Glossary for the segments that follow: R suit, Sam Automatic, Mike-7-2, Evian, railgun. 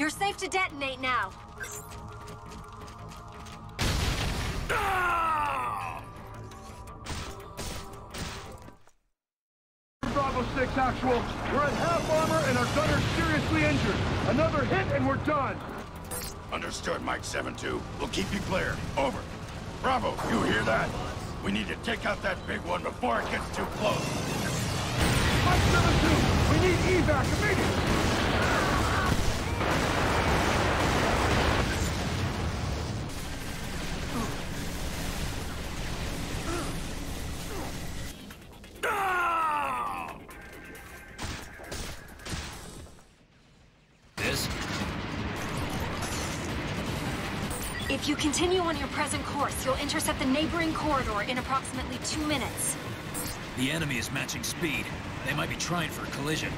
You're safe to detonate now. Bravo 6 actual. We're at half armor and our gunner's seriously injured. Another hit and we're done. Understood, Mike-7-2. We'll keep you clear. Over. Bravo, you hear that? We need to take out that big one before it gets too close. Mike-7-2, we need evac immediately! If you continue on your present course, you'll intercept the neighboring corridor in approximately 2 minutes. The enemy is matching speed. They might be trying for a collision.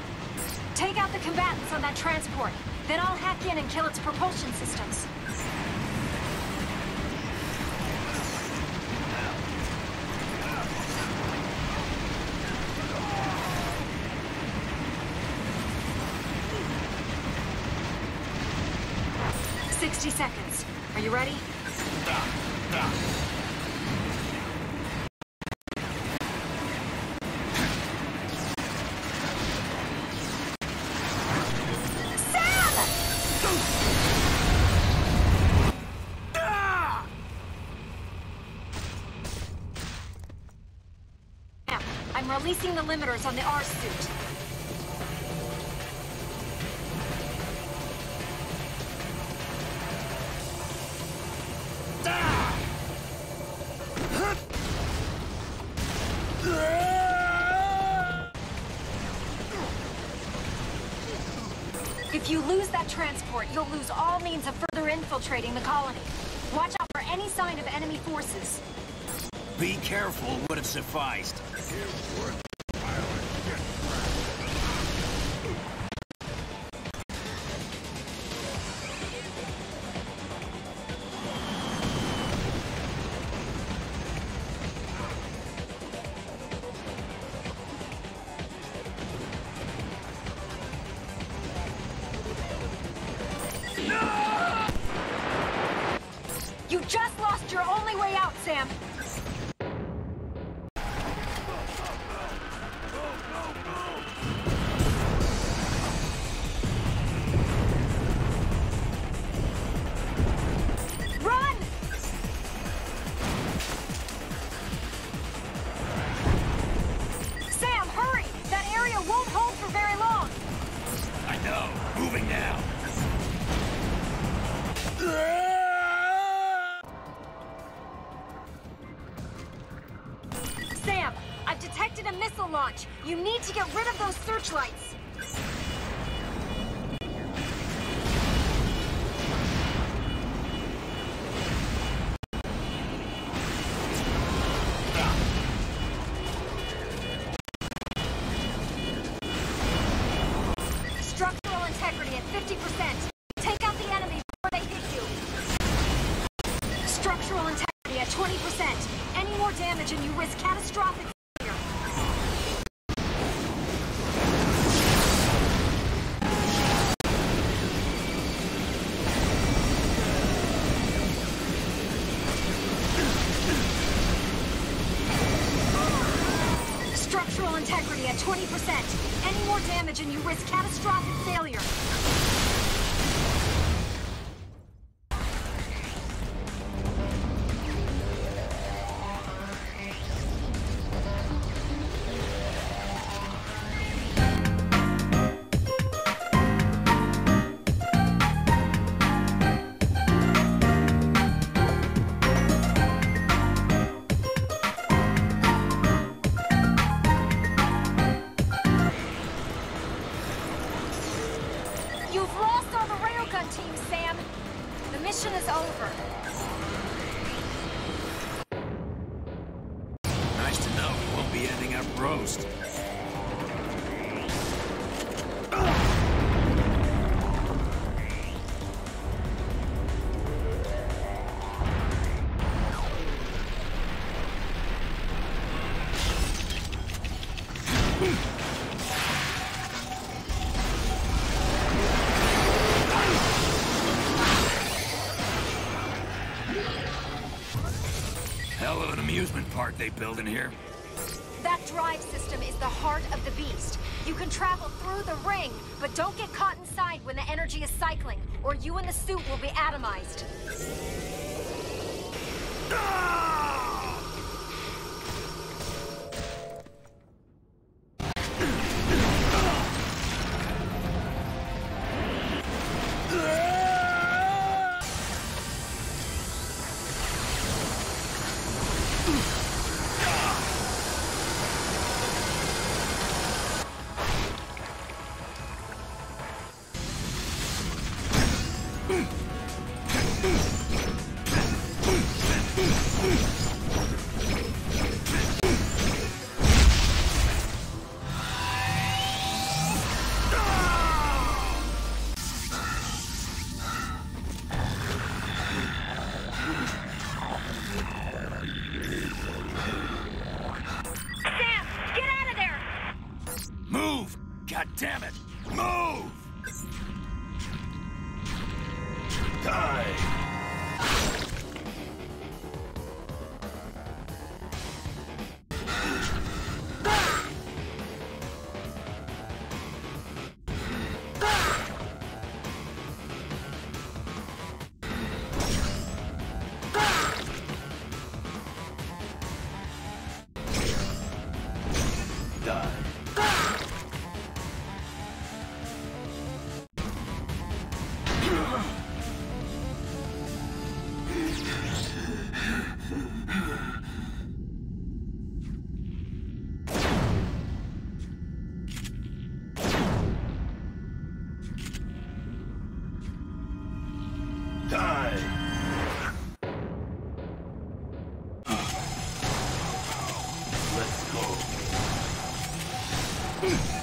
Take out the combatants on that transport. Then I'll hack in and kill its propulsion systems. Seconds. Are you ready? Sam! I'm releasing the limiters on the R suit. If you lose that transport, you'll lose all means of further infiltrating the colony. Watch out for any sign of enemy forces. Be careful would have sufficed. You just lost your only way out, Sam! I've detected a missile launch. You need to get rid of those searchlights. Structural integrity at 50%. Take out the enemy before they hit you. Structural integrity at 20%. Any more damage and you risk catastrophic. Structural integrity at 20%. Any more damage and you risk catastrophic failure. You've lost all the railgun team, Sam. The mission is over. Nice to know we won't be ending up roast. Hell of an amusement park they build in here. That drive system is the heart of the beast. You can travel through the ring, but don't get caught inside when the energy is cycling, or you and the suit will be atomized. Damn it! Move! Die! Let's go.